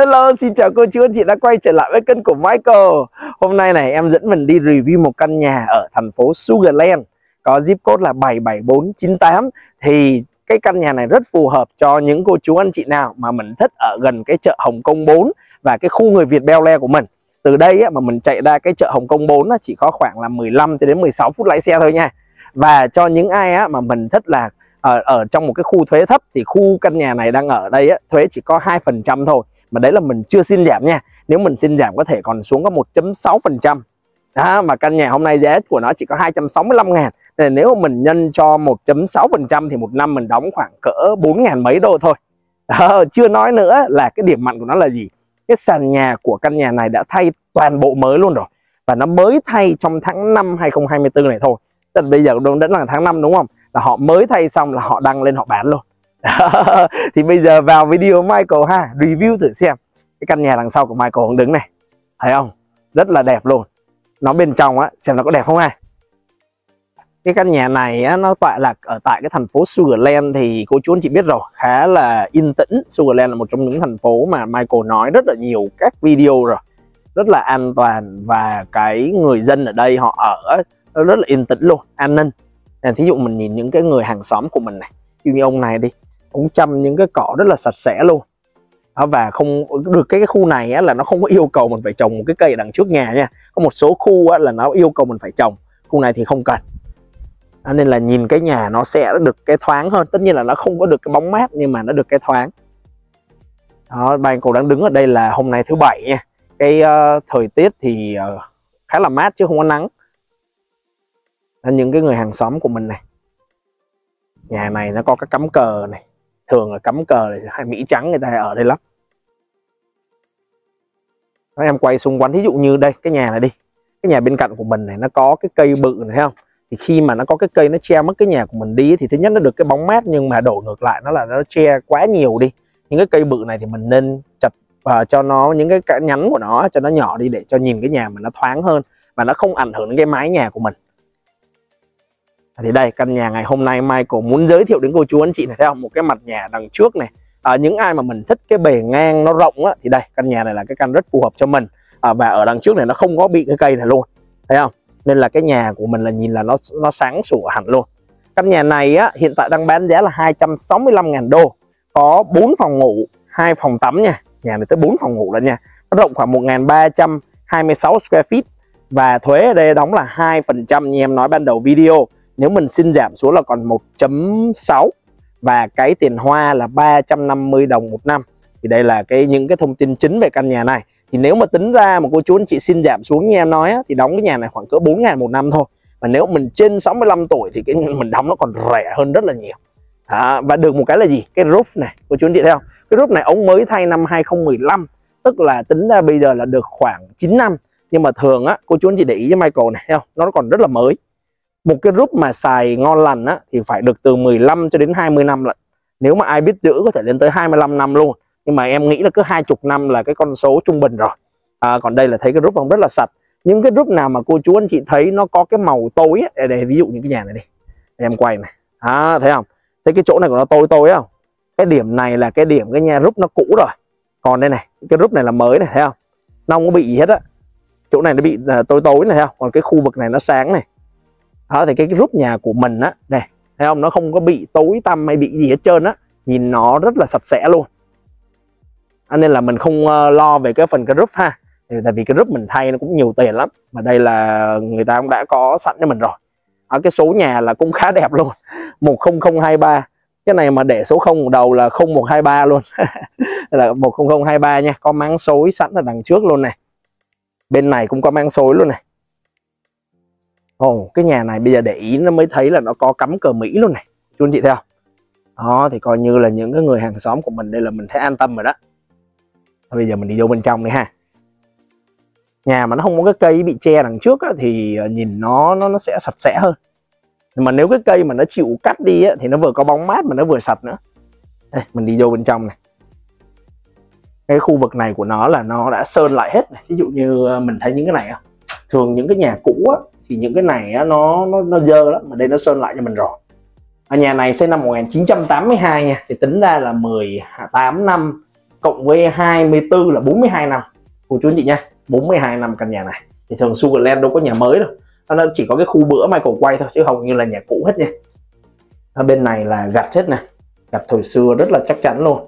Hello, xin chào cô chú anh chị đã quay trở lại với kênh của Michael. Hôm nay này em dẫn mình đi review một căn nhà ở thành phố Sugar Land, có zip code là 77498. Thì cái căn nhà này rất phù hợp cho những cô chú anh chị nào mà mình thích ở gần cái chợ Hồng Kông 4 và cái khu người Việt Bel-Le của mình. Từ đây á, mà mình chạy ra cái chợ Hồng Kông 4 á, chỉ có khoảng là 15 cho đến 16 phút lái xe thôi nha. Và cho những ai á, mà mình thích là ở trong một cái khu thuế thấp, thì khu căn nhà này đang ở đây á, thuế chỉ có 2% thôi. Mà đấy là mình chưa xin giảm nha. Nếu mình xin giảm có thể còn xuống có 1.6%. Đó, mà căn nhà hôm nay giá của nó chỉ có 265.000. Nên nếu mình nhân cho 1.6% thì một năm mình đóng khoảng cỡ 4.000 mấy đô thôi. Đó, chưa nói nữa là cái điểm mạnh của nó là gì. Cái sàn nhà của căn nhà này đã thay toàn bộ mới luôn rồi. Và nó mới thay trong tháng 5 2024 này thôi. Tức là bây giờ vẫn là tháng 5 đúng không? Là họ mới thay xong là họ đăng lên họ bán luôn. Thì bây giờ vào video Michael ha, review thử xem cái căn nhà đằng sau của Michael cũng đứng này, thấy không? Rất là đẹp luôn. Nó bên trong á, xem nó có đẹp không ha. Cái căn nhà này á, nó tọa lạc ở tại cái thành phố Sugar Land thì cô chú anh chị biết rồi, khá là yên tĩnh. Sugar Land là một trong những thành phố mà Michael nói rất là nhiều các video rồi, rất là an toàn và cái người dân ở đây họ ở rất là yên tĩnh luôn, an ninh. Thí dụ mình nhìn những cái người hàng xóm của mình này, như ông này đi, ông chăm những cái cỏ rất là sạch sẽ luôn. Và không được cái khu này á, là nó không có yêu cầu mình phải trồng một cái cây đằng trước nhà nha. Có một số khu á, là nó yêu cầu mình phải trồng, khu này thì không cần. Nên là nhìn cái nhà nó sẽ được cái thoáng hơn. Tất nhiên là nó không có được cái bóng mát, nhưng mà nó được cái thoáng. Đó, bạn cậu đang đứng ở đây là hôm nay thứ Bảy nha. Cái thời tiết thì khá là mát chứ không có nắng. Những cái người hàng xóm của mình này. Nhà này nó có cái cắm cờ này. Thường là cắm cờ này, hay Mỹ trắng người ta ở đây lắm. Nói em quay xung quanh, ví dụ như đây, cái nhà này đi. Cái nhà bên cạnh của mình này, nó có cái cây bự này, thấy không? Thì khi mà nó có cái cây nó che mất cái nhà của mình đi, thì thứ nhất nó được cái bóng mát, nhưng mà đổ ngược lại nó là nó che quá nhiều đi. Những cái cây bự này thì mình nên chặt vào cho nó, những cái nhánh của nó cho nó nhỏ đi, để cho nhìn cái nhà mình nó thoáng hơn và nó không ảnh hưởng đến cái mái nhà của mình. Thì đây, căn nhà ngày hôm nay Michael muốn giới thiệu đến cô chú anh chị này, thấy không? Một cái mặt nhà đằng trước này. Những ai mà mình thích cái bề ngang nó rộng á, thì đây, căn nhà này là cái căn rất phù hợp cho mình. Và ở đằng trước này nó không có bị cái cây này luôn, thấy không? Nên là cái nhà của mình là nhìn là nó sáng sủa hẳn luôn. Căn nhà này á, hiện tại đang bán giá là 265.000 đô. Có 4 phòng ngủ, 2 phòng tắm nha. Nhà này tới 4 phòng ngủ lên nha. Nó rộng khoảng 1.326 square feet. Và thuế ở đây đóng là 2% như em nói ban đầu video. Nếu mình xin giảm xuống là còn 1.6. Và cái tiền hoa là 350 đồng một năm. Thì đây là những cái thông tin chính về căn nhà này. Thì nếu mà tính ra mà cô chú anh chị xin giảm xuống như em nói á, thì đóng cái nhà này khoảng cỡ 4.000 một năm thôi. Và nếu mình trên 65 tuổi thì cái mình đóng nó còn rẻ hơn rất là nhiều. Và được một cái là gì? Cái roof này, cô chú anh chị thấy không? Cái roof này ông mới thay năm 2015. Tức là tính ra bây giờ là được khoảng 9 năm. Nhưng mà thường á, cô chú anh chị để ý với Michael này, thấy không? Nó còn rất là mới. Một cái roof mà xài ngon lành á, thì phải được từ 15 cho đến 20 năm lận. Nếu mà ai biết giữ có thể lên tới 25 năm luôn. Nhưng mà em nghĩ là cứ 20 năm là cái con số trung bình rồi. Còn đây là thấy cái roof còn rất là sạch. Những cái roof nào mà cô chú anh chị thấy nó có cái màu tối á, để ví dụ những cái nhà này đi, em quay này, thấy không? Thấy cái chỗ này của nó tối không? Cái điểm này là cái điểm cái nhà roof nó cũ rồi. Còn đây này, cái roof này là mới này, thấy không? Nó không có bị gì hết á. Chỗ này nó bị tối này, thấy không? Còn cái khu vực này nó sáng này. Đó, thì cái roof nhà của mình á, này, thấy không? Nó không có bị tối tăm hay bị gì hết trơn á. Nhìn nó rất là sạch sẽ luôn. Nên là mình không lo về cái phần cái roof ha. Tại vì cái roof mình thay nó cũng nhiều tiền lắm. Mà đây là người ta cũng đã có sẵn cho mình rồi. Cái số nhà là cũng khá đẹp luôn. 10023. Cái này mà để số 0 đầu là 0123 luôn. Là 10023 nha. Có máng xối sẵn ở đằng trước luôn này. Bên này cũng có máng xối luôn này. Cái nhà này bây giờ để ý nó mới thấy là nó có cắm cờ Mỹ luôn này. Chú anh chị thấy không? Đó, thì coi như là những cái người hàng xóm của mình đây là mình thấy an tâm rồi đó. Bây giờ mình đi vô bên trong đi ha. Nhà mà nó không có cái cây bị che đằng trước á, thì nhìn nó sẽ sạch sẽ hơn. Mà nếu cái cây mà nó chịu cắt đi á, thì nó vừa có bóng mát mà nó vừa sạch nữa. Đây, mình đi vô bên trong này. Cái khu vực này của nó là nó đã sơn lại hết này. Ví dụ như mình thấy những cái này á, thường những cái nhà cũ á, thì những cái này á, nó dơ lắm. Mà đây nó sơn lại cho mình rồi. Nhà này xây năm 1982 nha. Thì tính ra là 18 năm cộng với 24 là 42 năm cô chú anh chị nha. 42 năm căn nhà này thì thường Sugar Land đâu có nhà mới đâu, nó chỉ có cái khu bữa Michael quay thôi chứ hầu như là nhà cũ hết nha. Ở bên này là gạch hết nè, gạch thời xưa rất là chắc chắn luôn.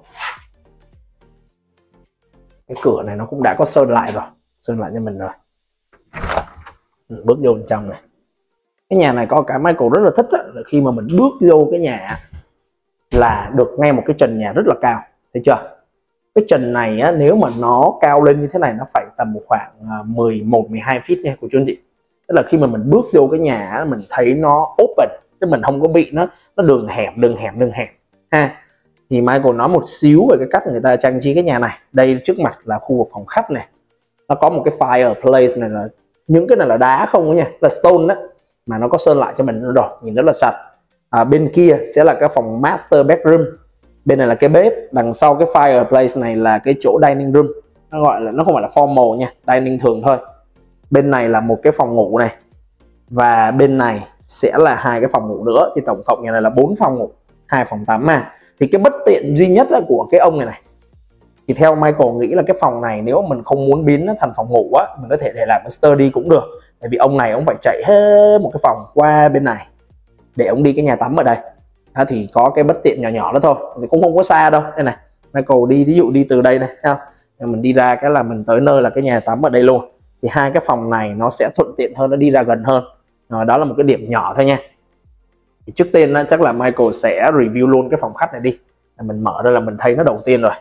Cái cửa này nó cũng đã có sơn lại rồi, sơn lại cho mình rồi. Bước vô bên trong này, cái nhà này có cả Michael rất là thích đó, là khi mà mình bước vô cái nhà là được nghe một cái trần nhà rất là cao, thấy chưa? Cái trần này á, nếu mà nó cao lên như thế này nó phải tầm khoảng 11-12 feet nha cô chú anh chị. Tức là khi mà mình bước vô cái nhà á, mình thấy nó open chứ mình không có bị nó đường hẹp ha. Thì Michael nói một xíu về cái cách người ta trang trí cái nhà này. Đây trước mặt là khu vực phòng khách này, nó có một cái fireplace này, là những cái này là đá không đó nha, là stone đó, mà nó có sơn lại cho mình rồi, nhìn rất là sạch. Bên kia sẽ là cái phòng master bedroom, bên này là cái bếp, đằng sau cái fireplace này là cái chỗ dining room, nó gọi là, nó không phải là formal nha, dining thường thôi. Bên này là một cái phòng ngủ này, và bên này sẽ là hai cái phòng ngủ nữa, thì tổng cộng nhà này là 4 phòng ngủ, 2 phòng tắm mà. Thì cái bất tiện duy nhất của cái ông này này, thì theo Michael nghĩ là cái phòng này nếu mình không muốn biến nó thành phòng ngủ á, mình có thể để làm cái study cũng được, tại vì ông này ông phải chạy hết một cái phòng qua bên này để ông đi cái nhà tắm ở đây. Thì có cái bất tiện nhỏ nhỏ đó thôi, thì cũng không có xa đâu. Đây này, Michael đi, ví dụ đi từ đây này ha, mình đi ra cái là mình tới nơi là cái nhà tắm ở đây luôn. Thì hai cái phòng này nó sẽ thuận tiện hơn, nó đi ra gần hơn. Đó là một cái điểm nhỏ thôi nha. Thì trước tiên chắc là Michael sẽ review luôn cái phòng khách này đi, mình mở ra là mình thấy nó đầu tiên rồi.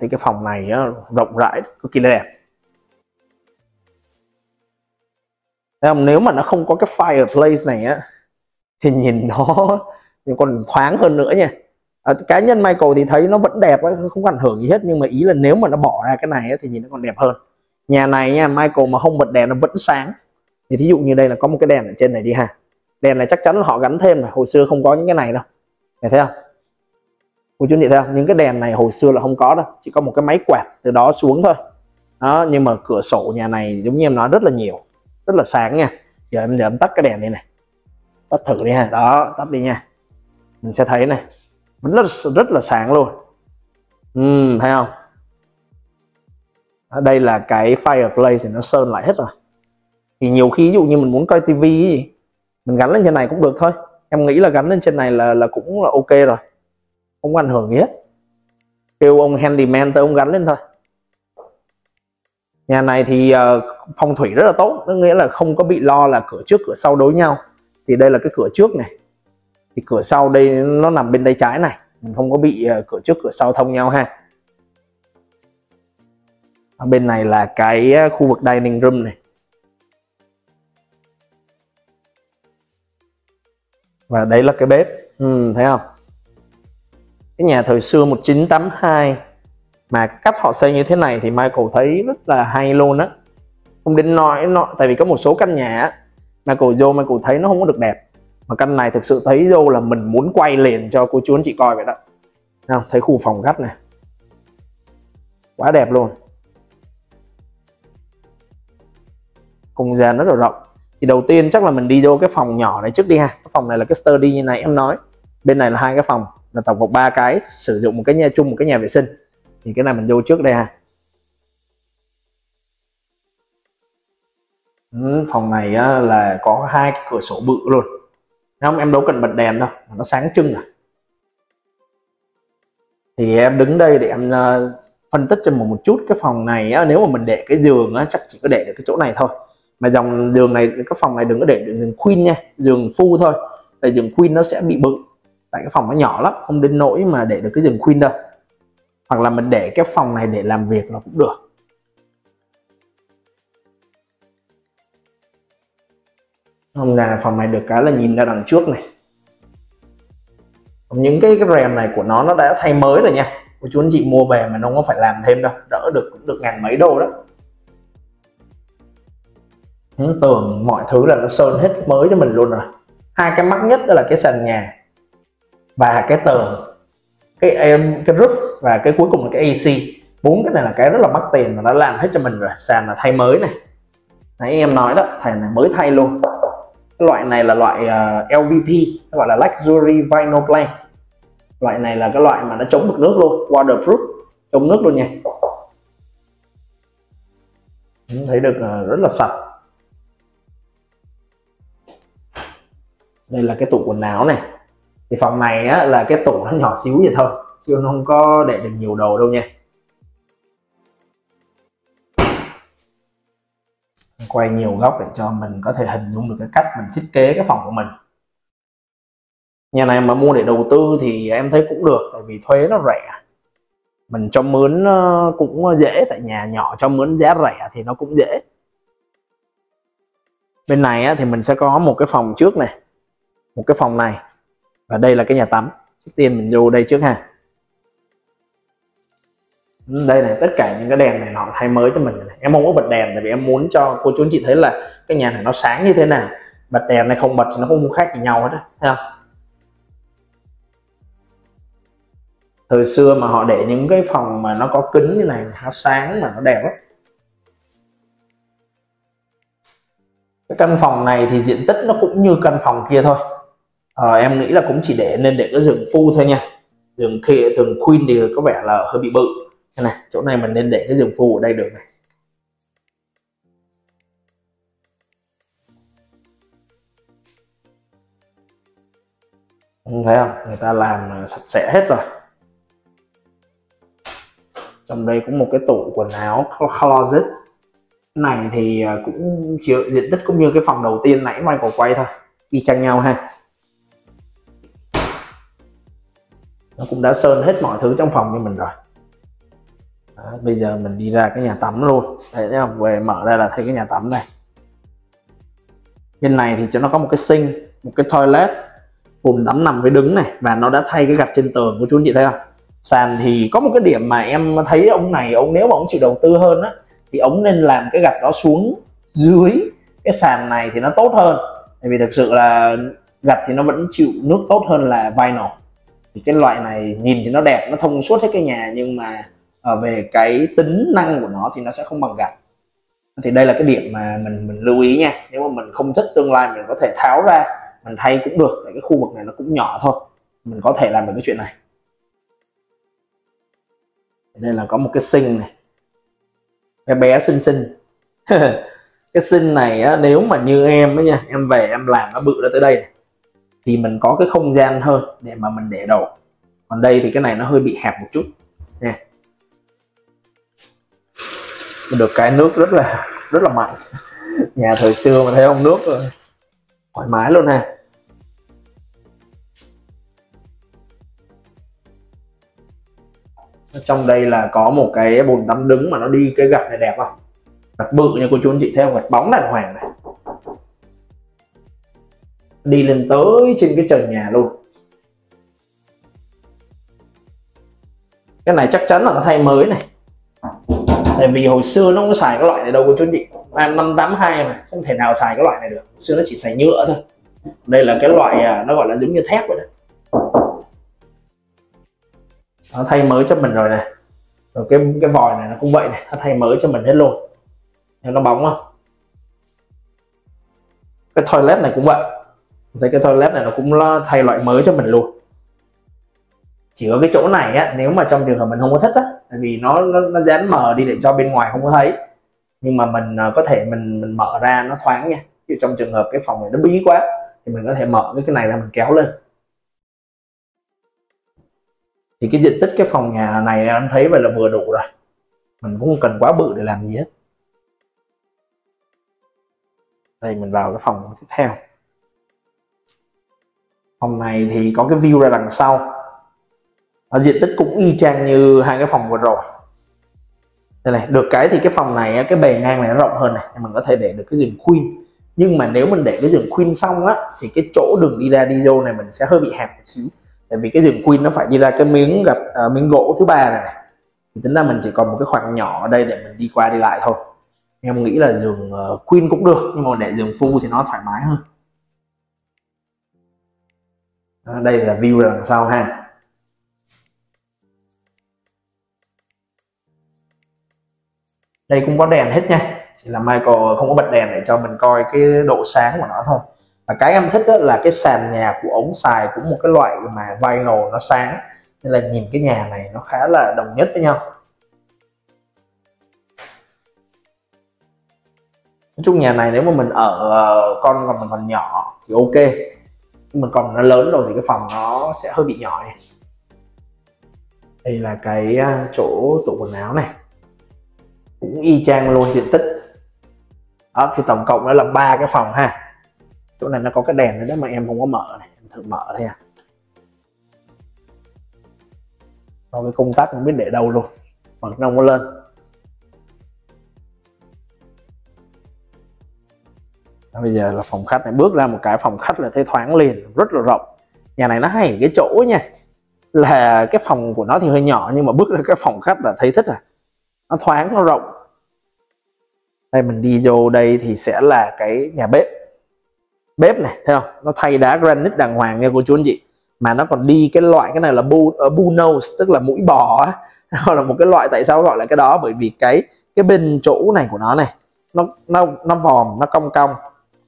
Thì cái phòng này rộng rãi cực kỳ là đẹp. Thấy không? Nếu mà nó không có cái fireplace này á thì nhìn nó còn thoáng hơn nữa nha. Cá nhân Michael thì thấy nó vẫn đẹp, không ảnh hưởng gì hết, nhưng mà ý là nếu mà nó bỏ ra cái này thì nhìn nó còn đẹp hơn. Nhà này nha, Michael mà không bật đèn nó vẫn sáng. Thì thí dụ như đây là có một cái đèn ở trên này đi ha, đèn này chắc chắn là họ gắn thêm rồi, hồi xưa không có những cái này đâu. Mày thấy không? Cô chú anh chị thấy không? Những cái đèn này hồi xưa là không có đâu, chỉ có một cái máy quạt từ đó xuống thôi. Đó, nhưng mà cửa sổ nhà này giống như em nói rất là nhiều, rất là sáng nha. Giờ em tắt cái đèn này này, tắt thử đi ha, đó, tắt đi nha. Mình sẽ thấy này, rất là sáng luôn. Thấy không? Ở đây là cái fireplace thì nó sơn lại hết rồi. Thì nhiều khi ví dụ như mình muốn coi tivi gì, mình gắn lên trên này cũng được thôi. Em nghĩ là gắn lên trên này là cũng là ok rồi, không ảnh hưởng gì hết. Kêu ông handyman tới ông gắn lên thôi. Nhà này thì phong thủy rất là tốt, có nghĩa là không có bị lo là cửa trước cửa sau đối nhau. Thì đây là cái cửa trước này, thì cửa sau đây nó nằm bên tay trái này, mình không có bị cửa trước cửa sau thông nhau ha. Ở bên này là cái khu vực dining room này, và đây là cái bếp. Thấy không? Cái nhà thời xưa 1982 mà cái cách họ xây như thế này thì Michael thấy rất là hay luôn á. Không đến nói, tại vì có một số căn nhà Michael thấy nó không có được đẹp, mà căn này thực sự thấy vô là mình muốn quay liền cho cô chú anh chị coi vậy đó. Thấy khu phòng khách này quá đẹp luôn, không gian rất là rộng. Thì đầu tiên chắc là mình đi vô cái phòng nhỏ này trước đi ha. Cái phòng này là cái study như này em nói, bên này là hai cái phòng, là tổng cộng 3 cái, sử dụng một cái nhà chung, một cái nhà vệ sinh. Thì cái này mình vô trước đây ha. Phòng này là có 2 cái cửa sổ bự luôn. Không, em đâu cần bật đèn đâu, nó sáng trưng rồi. Thì em đứng đây để em phân tích cho mình một chút. Cái phòng này nếu mà mình để cái giường chắc chỉ có để được cái chỗ này thôi. Mà dòng giường này, cái phòng này đừng có để được giường queen nha, giường full thôi, tại giường queen nó sẽ bị bự, tại cái phòng nó nhỏ lắm, không đến nỗi mà để được cái giường queen đâu. Hoặc là mình để cái phòng này để làm việc nó cũng được. Hôm nay phòng này được cái là nhìn ra đằng trước này, những cái rèm này của nó đã thay mới rồi nha cô chú anh chị, mua về mà nó không phải làm thêm đâu, đỡ được cũng được ngàn mấy đô đó. Tường mọi thứ là nó sơn hết mới cho mình luôn rồi. Hai cái mắc nhất đó là cái sàn nhà và cái tường, cái roof, và cái cuối cùng là cái AC. 4 cái này là cái rất là mắc tiền mà nó làm hết cho mình rồi. Sàn là thay mới này, nãy em nói đó, sàn này mới thay luôn. Cái loại này là loại LVP, nó gọi là Luxury Vinyl plank. Loại này là cái loại mà nó chống được nước luôn, waterproof. trong nước luôn nha. Mình thấy được rất là sạch. Đây là cái tủ quần áo này. Thì phòng này á, là cái tủ nó nhỏ xíu vậy thôi, chứ nó không có để được nhiều đồ đâu nha. Quay nhiều góc để cho mình có thể hình dung được cái cách mình thiết kế cái phòng của mình. Nhà này mà mua để đầu tư thì em thấy cũng được, tại vì thuế nó rẻ, mình cho mướn cũng dễ, tại nhà nhỏ cho mướn giá rẻ thì nó cũng dễ. Bên này thì mình sẽ có một cái phòng trước này, một cái phòng này, và đây là cái nhà tắm. Trước tiên mình vô đây trước ha. Đây này, tất cả những cái đèn này nó thay mới cho mình này. Em không có bật đèn tại vì em muốn cho cô chú anh chị thấy là cái nhà này nó sáng như thế nào. Bật đèn này không bật thì nó không khác gì nhau hết á, thấy không? Thời xưa mà họ để những cái phòng mà nó có kính như này nó sáng mà nó đẹp lắm. Cái căn phòng này thì diện tích nó cũng như căn phòng kia thôi. Em nghĩ là cũng chỉ để nên để cái giường phu thôi nha. Giường kia, giường queen thì có vẻ là hơi bị bự. Thế này, chỗ này mình nên để cái giường phu ở đây được này. Không thấy không? Người ta làm sạch sẽ hết rồi. Trong đây cũng một cái tủ quần áo closet. Cái này thì cũng diện tích cũng như cái phòng đầu tiên nãy Michael quay thôi, y chang nhau ha. Nó cũng đã sơn hết mọi thứ trong phòng cho mình rồi. Đó, bây giờ mình đi ra cái nhà tắm luôn. Đấy, thấy không? Về mở ra là thấy cái nhà tắm này. Bên này thì cho nó có một cái sink, một cái toilet, bồn tắm nằm với đứng này, và nó đã thay cái gạch trên tường của chú anh chị thấy không? Sàn thì có một cái điểm mà em thấy ông này, ông nếu mà ông chịu đầu tư hơn á, thì ông nên làm cái gạch đó xuống dưới cái sàn này thì nó tốt hơn. Tại vì thực sự là gạch thì nó vẫn chịu nước tốt hơn là vinyl. Thì cái loại này nhìn thì nó đẹp, nó thông suốt hết cái nhà, nhưng mà về cái tính năng của nó thì nó sẽ không bằng gạch. Thì đây là cái điểm mà mình lưu ý nha. Nếu mà mình không thích tương lai mình có thể tháo ra, mình thay cũng được. Tại cái khu vực này nó cũng nhỏ thôi, mình có thể làm được cái chuyện này. Đây là có một cái sink này, cái bé xinh xinh. Cái sink này á, nếu mà như em á nha, em về em làm nó bự ra tới đây này, thì mình có cái không gian hơn để mà mình để đồ. Còn đây thì cái này nó hơi bị hẹp một chút nè. Được cái nước rất là mạnh. Nhà thời xưa mà thấy không, nước thoải mái luôn nè. Trong đây là có một cái bồn tắm đứng mà nó đi cái gạch này đẹp không? Gạch bự nha cô chú anh chị, theo gạch bóng đàng hoàng này, đi lên tới trên cái trần nhà luôn. Cái này chắc chắn là nó thay mới này, tại vì hồi xưa nó không có xài cái loại này đâu cô chú anh chị. Năm 82 mà không thể nào xài cái loại này được, hồi xưa nó chỉ xài nhựa thôi. Đây là cái loại nó gọi là giống như thép vậy đó. Nó thay mới cho mình rồi này. Rồi cái vòi này nó cũng vậy này, nó thay mới cho mình hết luôn. Nó bóng không? Cái toilet này cũng vậy. Thấy cái toilet này nó cũng thay loại mới cho mình luôn. Chỉ có cái chỗ này á, nếu mà trong trường hợp mình không có thích á, tại vì nó dán mờ đi để cho bên ngoài không có thấy. Nhưng mà mình có thể mình mở ra nó thoáng nha. Chứ trong trường hợp cái phòng này nó bí quá thì mình có thể mở cái này ra mình kéo lên. Thì cái diện tích cái phòng nhà này em thấy vậy là vừa đủ rồi, mình cũng không cần quá bự để làm gì hết. Đây mình vào cái phòng tiếp theo. Phòng này thì có cái view ra đằng sau. Diện tích cũng y chang như hai cái phòng vừa rồi. Đây này, được cái thì cái phòng này cái bề ngang này nó rộng hơn này, mình có thể để được cái giường queen. Nhưng mà nếu mình để cái giường queen xong á thì cái chỗ đường đi ra đi vô này mình sẽ hơi bị hẹp một xíu. Tại vì cái giường queen nó phải đi ra cái miếng gạch, miếng gỗ thứ ba này, thì tính ra mình chỉ còn một cái khoảng nhỏ ở đây để mình đi qua đi lại thôi. Em nghĩ là giường queen cũng được, nhưng mà để giường phu thì nó thoải mái hơn. À, đây là view đằng sau ha. Đây cũng có đèn hết nha, chỉ là Michael không có bật đèn để cho mình coi cái độ sáng của nó thôi. Và cái em thích là cái sàn nhà của ống xài cũng một cái loại mà vinyl nó sáng, nên là nhìn cái nhà này nó khá là đồng nhất với nhau. Nói chung nhà này nếu mà mình ở con còn mình còn nhỏ thì ok, nhưng mà còn nó lớn rồi thì cái phòng nó sẽ hơi bị nhỏ này. Đây là cái chỗ tủ quần áo này, cũng y chang luôn diện tích. Đó, thì tổng cộng đó là 3 cái phòng ha. Chỗ này nó có cái đèn nữa đó mà em không có mở này, em thử mở thôi à. Còn cái công tắc không biết để đâu luôn, mà nó không có lên. Bây giờ là phòng khách này, bước ra một cái phòng khách là thấy thoáng liền, rất là rộng. Nhà này nó hay cái chỗ nha, là cái phòng của nó thì hơi nhỏ nhưng mà bước ra cái phòng khách là thấy thích à. Nó thoáng, nó rộng. Đây mình đi vô đây thì sẽ là cái nhà bếp. Bếp này, thấy không? Nó thay đá granite đàng hoàng nha cô chú anh chị. Mà nó còn đi cái loại, cái này là bull nose, tức là mũi bò á. Nó là một cái loại, tại sao gọi là cái đó? Bởi vì cái bên chỗ này của nó này, nó vòm, nó cong cong,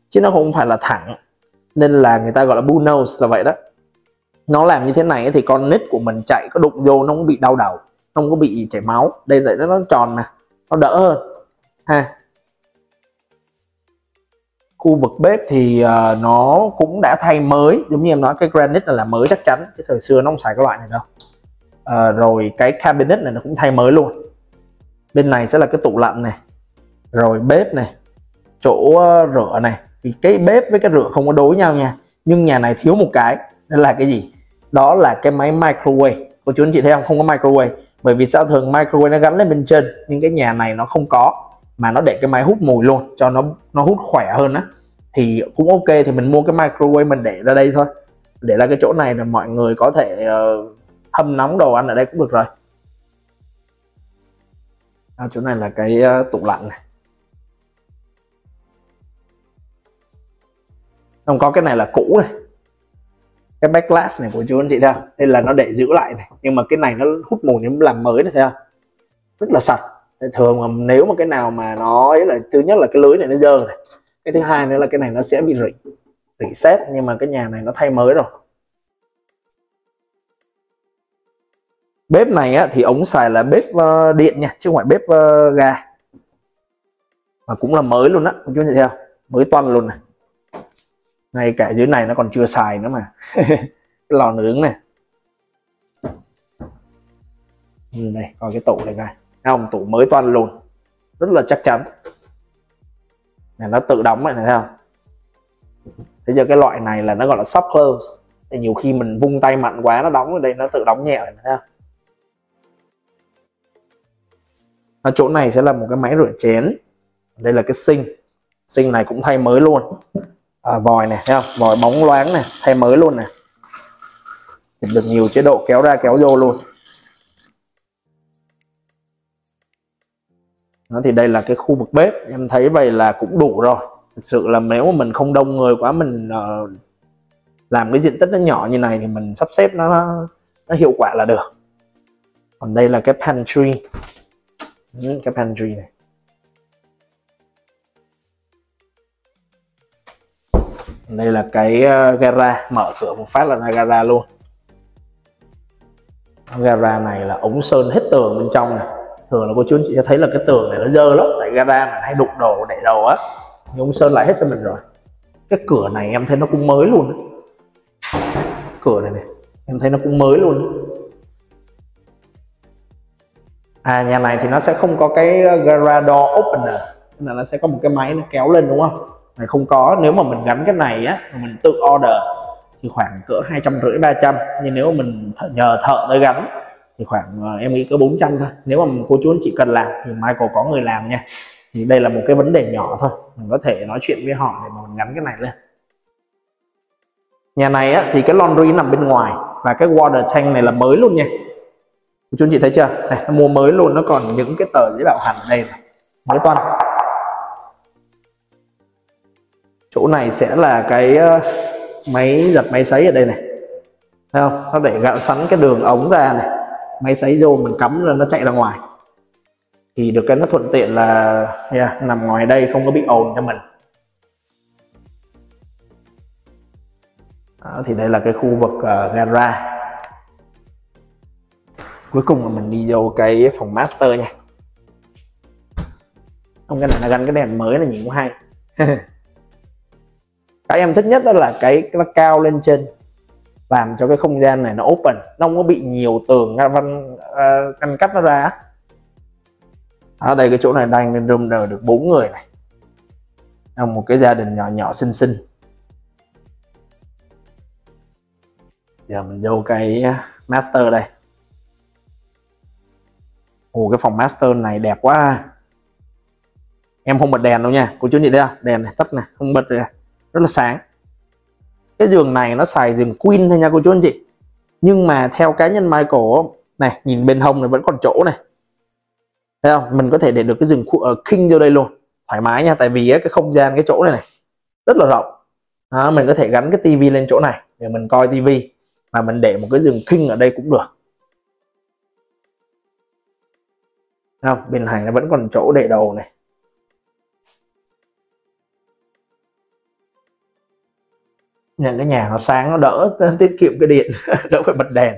chứ nó không phải là thẳng, nên là người ta gọi là bull nose là vậy đó. Nó làm như thế này thì con nít của mình chạy có đụng vô nó không bị đau đầu, nó không có bị chảy máu. Đây tại nó tròn nè, nó đỡ hơn ha. Khu vực bếp thì nó cũng đã thay mới, giống như em nói cái granite này là mới chắc chắn, chứ thời xưa nó không xài cái loại này đâu. Rồi cái cabinet này nó cũng thay mới luôn. Bên này sẽ là cái tủ lạnh này, rồi bếp này, chỗ rửa này. Thì cái bếp với cái rửa không có đối nhau nha, nhưng nhà này thiếu một cái, nên là cái gì? Đó là cái máy microwave. Cô chú anh chị thấy không? Không có microwave. Bởi vì sao thường microwave nó gắn lên bên trên, nhưng cái nhà này nó không có, mà nó để cái máy hút mùi luôn, cho nó hút khỏe hơn á. Thì cũng ok, thì mình mua cái microwave mình để ra đây thôi, để ra cái chỗ này là mọi người có thể hâm nóng đồ ăn ở đây cũng được rồi. À, chỗ này là cái tủ lạnh này. Không có, cái này là cũ này. Cái backlash này của chú anh chị thấy không? Đây là nó để giữ lại này, nhưng mà cái này nó hút mùi nó làm mới này, thấy không? Rất là sạch. Thường mà nếu mà cái nào mà nó ấy là, thứ nhất là cái lưới này nó dơ này, cái thứ hai nữa là cái này nó sẽ bị rỉ sét, nhưng mà cái nhà này nó thay mới rồi. Bếp này á, thì ống xài là bếp điện nha, chứ không phải bếp ga, mà cũng là mới luôn á, các chú chị thấy không? Mới toan luôn này, ngay cả dưới này nó còn chưa xài nữa mà. Cái lò nướng này, đây coi cái tủ này này. Không, tủ mới toàn luôn, rất là chắc chắn này, nó tự đóng này, này thấy không? Thế giờ cái loại này là nó gọi là soft close, thì nhiều khi mình vung tay mạnh quá nó đóng ở đây, nó tự đóng nhẹ này, thấy không? Ở chỗ này sẽ là một cái máy rửa chén. Đây là cái sinh này cũng thay mới luôn. Vòi này thấy không? Vòi bóng loáng này, thay mới luôn này, được nhiều chế độ kéo ra kéo vô luôn. Đó, thì đây là cái khu vực bếp, em thấy vậy là cũng đủ rồi. Thực sự là nếu mà mình không đông người quá, mình làm cái diện tích nó nhỏ như này thì mình sắp xếp nó hiệu quả là được. Còn đây là cái pantry. Cái pantry này. Còn đây là cái gara, mở cửa một phát là ra gara luôn. Gara này là ống sơn hết tường bên trong này. Thường là cô chú anh chị sẽ thấy là cái tường này nó dơ lắm, tại gara mình hay đục đồ để đầu á, nhưng ông sơn lại hết cho mình rồi. Cái cửa này em thấy nó cũng mới luôn, cửa này này em thấy nó cũng mới luôn. À, nhà này thì nó sẽ không có cái gara door opener, nên là nó sẽ có một cái máy nó kéo lên đúng không? Này không có. Nếu mà mình gắn cái này á, mình tự order thì khoảng cỡ 250-300, nhưng nếu mà mình nhờ thợ tới gắn thì khoảng em nghĩ cỡ 400 thôi. Nếu mà cô chú anh chị cần làm thì Michael có người làm nha. Thì đây là một cái vấn đề nhỏ thôi, mình có thể nói chuyện với họ để mà mình gắn cái này lên. Nhà này á, thì cái laundry nằm bên ngoài, và cái water tank này là mới luôn nha. Cô chú anh chị thấy chưa? Này, nó mua mới luôn, nó còn những cái tờ giấy bảo hành ở đây này, mới toan. Chỗ này sẽ là cái máy giặt máy sấy ở đây này, thấy không? Nó để gạn sẵn cái đường ống ra này, máy sấy vô mình cắm rồi nó chạy ra ngoài, thì được cái nó thuận tiện là nằm ngoài đây không có bị ồn cho mình. Đó, thì đây là cái khu vực gara. Cuối cùng là mình đi vô cái phòng master nha. Không, cái này là ganh cái đèn mới là nhìn cũng hay. Cái em thích nhất đó là cái nó cao lên trên, làm cho cái không gian này nó open, nó không có bị nhiều tường ngăn cách nó ra. Ở đây cái chỗ này dining room được 4 người này, một cái gia đình nhỏ nhỏ xinh xinh. Giờ mình vô cái master đây. Ồ, cái phòng master này đẹp quá. Em không bật đèn đâu nha, cô chú nhìn thấy không? Đèn này tắt này, không bật rồi, rất là sáng. Cái giường này nó xài giường queen thôi nha cô chú anh chị. Nhưng mà theo cá nhân Michael này, nhìn bên hông này vẫn còn chỗ này, thấy không? Mình có thể để được cái giường king vô đây luôn, thoải mái nha. Tại vì cái không gian cái chỗ này này rất là rộng. Đó, mình có thể gắn cái tivi lên chỗ này để mình coi tivi, mà mình để một cái giường king ở đây cũng được. Thấy không? Bên này nó vẫn còn chỗ để đầu này. Nên cái nhà nó sáng, nó đỡ tiết kiệm cái điện, đỡ phải bật đèn.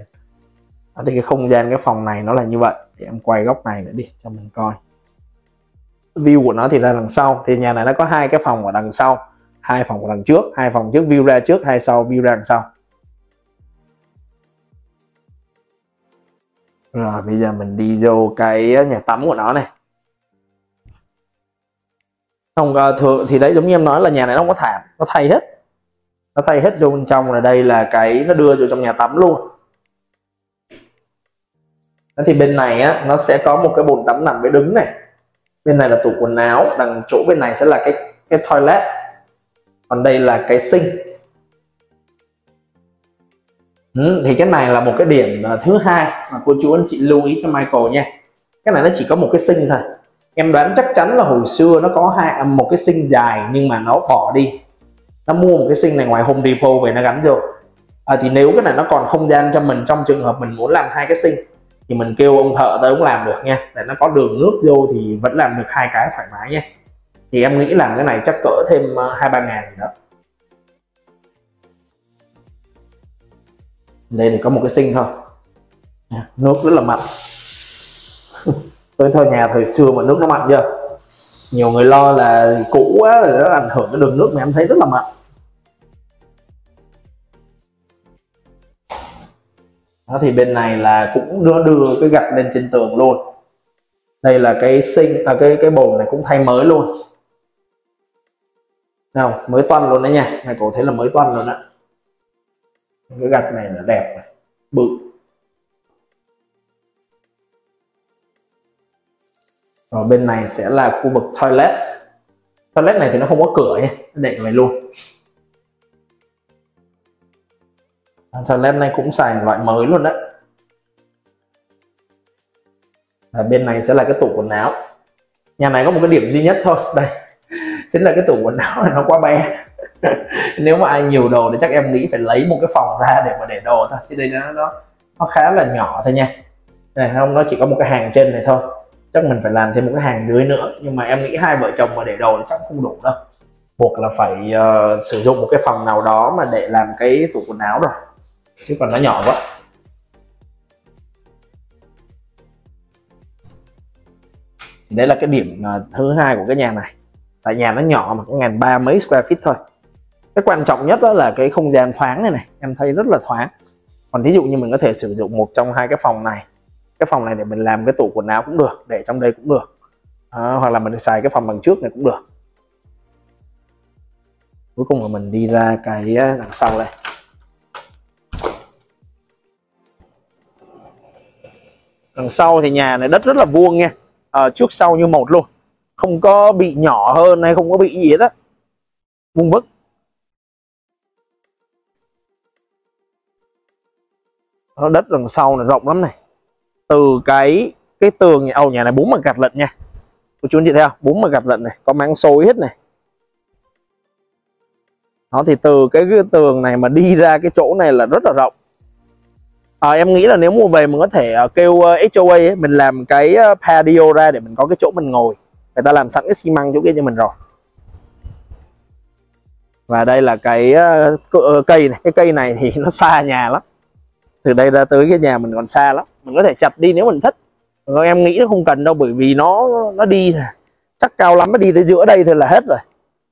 Thì cái không gian cái phòng này nó là như vậy. Thì em quay góc này nữa đi cho mình coi view của nó thì ra đằng sau. Thì nhà này nó có hai cái phòng ở đằng sau, hai phòng ở đằng trước. Hai phòng trước view ra trước, hai sau view ra đằng sau. Rồi bây giờ mình đi vô cái nhà tắm của nó này. Không thường thì đấy, giống như em nói là nhà này nó không có thảm, nó thay hết, nó thay hết vô bên trong. Là đây là cái nó đưa vô trong nhà tắm luôn. Đó, thì bên này á, nó sẽ có một cái bồn tắm nằm với đứng này. Bên này là tủ quần áo, đằng chỗ bên này sẽ là cái toilet. Còn đây là cái sink. Thì cái này là một cái điểm thứ hai mà cô chú anh chị lưu ý cho Michael nha. Cái này nó chỉ có một cái sink thôi. Em đoán chắc chắn là hồi xưa nó có một cái sink dài, nhưng mà nó bỏ đi. Nó mua một cái sink này ngoài Home Depot về nó gắn vô. Thì nếu cái này nó còn không gian cho mình, trong trường hợp mình muốn làm hai cái sink thì mình kêu ông thợ tới cũng làm được nha. Để nó có đường nước vô thì vẫn làm được hai cái thoải mái nha. Thì em nghĩ làm cái này chắc cỡ thêm 2-3 ngàn gì đó. Đây thì có một cái sink thôi. Nước rất là mặn. Tôi theo nhà thời xưa mà nước nó mặn chưa? Nhiều người lo là cũ quá rồi nó ảnh hưởng cái đường nước, mà em thấy rất là mặn. Đó, thì bên này là cũng đưa cái gạch lên trên tường luôn. Đây là cái sink, cái bồn này cũng thay mới luôn. Nào, mới toanh luôn đấy nha. Này, cổ thấy là mới toanh luôn ạ. Cái gạch này là đẹp này, bự. Rồi bên này sẽ là khu vực toilet. Toilet này thì nó không có cửa nha, để vậy luôn. Toilet này cũng xài loại mới luôn đấy. Và bên này sẽ là cái tủ quần áo. Nhà này có một cái điểm duy nhất thôi, đây chính là cái tủ quần áo này nó quá bé. Nếu mà ai nhiều đồ thì chắc em nghĩ phải lấy một cái phòng ra để mà để đồ thôi, chứ đây nó khá là nhỏ thôi nha. Này không, nó chỉ có một cái hàng trên này thôi, chắc mình phải làm thêm một cái hàng dưới nữa. Nhưng mà em nghĩ hai vợ chồng mà để đồ thì chắc không đủ đâu, buộc là phải sử dụng một cái phòng nào đó mà để làm cái tủ quần áo rồi, chứ còn nó nhỏ quá. Thì đấy là cái điểm thứ hai của cái nhà này. Tại nhà nó nhỏ mà, có 1.300 mấy square feet thôi. Cái quan trọng nhất đó là cái không gian thoáng này này, em thấy rất là thoáng. Còn thí dụ như mình có thể sử dụng một trong hai cái phòng này. Cái phòng này để mình làm cái tủ quần áo cũng được, để trong đây cũng được. Hoặc là mình xài cái phòng đằng trước này cũng được. Cuối cùng là mình đi ra cái đằng sau đây. Đằng sau thì nhà này đất rất là vuông nha, trước sau như một luôn, không có bị nhỏ hơn hay không có bị gì hết á, vuông vức. Đó, đất đằng sau này rộng lắm này, từ cái tường nhà, nhà này 4 mặt gạt lận nha, cô chú anh chị thấy không? 4 mặt gạt lận này, có máng xối hết này. Đó, thì từ cái tường này mà đi ra cái chỗ này là rất là rộng. Em nghĩ là nếu mua về mình có thể kêu HOA ấy, mình làm cái patio ra để mình có cái chỗ mình ngồi. Người ta làm sẵn cái xi măng chỗ kia cho mình rồi. Và đây là cái cây này. Cái cây này thì nó xa nhà lắm, từ đây ra tới cái nhà mình còn xa lắm. Mình có thể chặt đi nếu mình thích. Em nghĩ nó không cần đâu, bởi vì nó đi chắc cao lắm mới đi tới giữa đây thôi là hết rồi,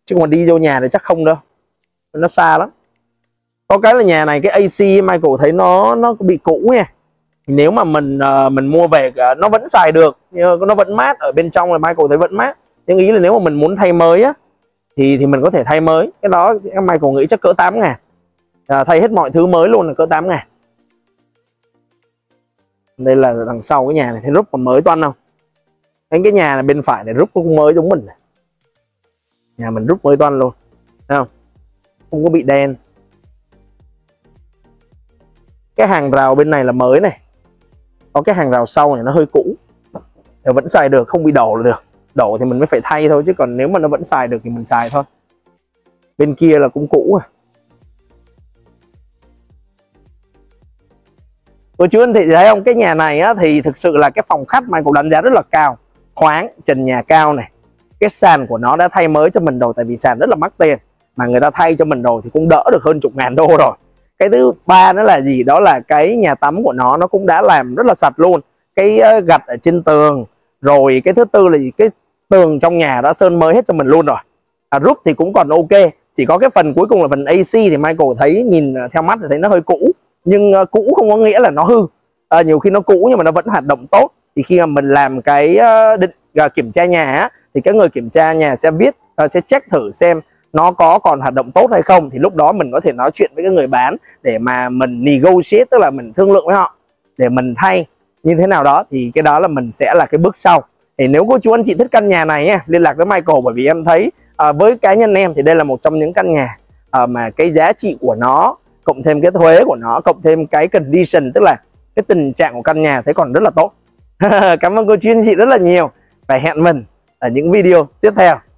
chứ còn đi vô nhà thì chắc không đâu, nó xa lắm. Có cái là nhà này cái AC Michael thấy nó bị cũ nha, nếu mà mình mua về nó vẫn xài được, nó vẫn mát, ở bên trong là Michael thấy vẫn mát, nhưng ý là nếu mà mình muốn thay mới á thì mình có thể thay mới. Cái đó em Michael nghĩ chắc cỡ 8.000, thay hết mọi thứ mới luôn là cỡ 8.000. Đây là đằng sau cái nhà này, thấy roof còn mới toan không? Thấy cái nhà này bên phải này roof cũng mới giống mình này. Nhà mình roof mới toan luôn, thấy không? Không có bị đen. Cái hàng rào bên này là mới này. Có cái hàng rào sau này nó hơi cũ, nó vẫn xài được, không bị đổ là được. Đổ thì mình mới phải thay thôi, chứ còn nếu mà nó vẫn xài được thì mình xài thôi. Bên kia là cũng cũ à. Cô chú anh chị thấy không, cái nhà này á, thì thực sự là cái phòng khách mà cũng đánh giá rất là cao. Thoáng, trần nhà cao này. Cái sàn của nó đã thay mới cho mình rồi, tại vì sàn rất là mắc tiền, mà người ta thay cho mình rồi thì cũng đỡ được hơn chục ngàn đô rồi. Cái thứ ba nữa là gì? Đó là cái nhà tắm của nó cũng đã làm rất là sạch luôn. Cái gạch ở trên tường. Rồi cái thứ tư là gì? Cái tường trong nhà đã sơn mới hết cho mình luôn rồi. Roof thì cũng còn ok. Chỉ có cái phần cuối cùng là phần AC thì Michael thấy, nhìn theo mắt thì thấy nó hơi cũ. Nhưng cũ không có nghĩa là nó hư. Nhiều khi nó cũ nhưng mà nó vẫn hoạt động tốt. Thì khi mà mình làm cái kiểm tra nhà á, thì các người kiểm tra nhà sẽ biết, sẽ check thử xem nó có còn hoạt động tốt hay không. Thì lúc đó mình có thể nói chuyện với cái người bán để mà mình negotiate, tức là mình thương lượng với họ để mình thay như thế nào đó. Thì cái đó là mình sẽ là cái bước sau. Thì nếu cô chú anh chị thích căn nhà này nha, liên lạc với Michael, bởi vì em thấy với cá nhân em thì đây là một trong những căn nhà mà cái giá trị của nó, cộng thêm cái thuế của nó, cộng thêm cái condition, tức là cái tình trạng của căn nhà thấy còn rất là tốt. Cảm ơn cô chú anh chị rất là nhiều và hẹn mình ở những video tiếp theo.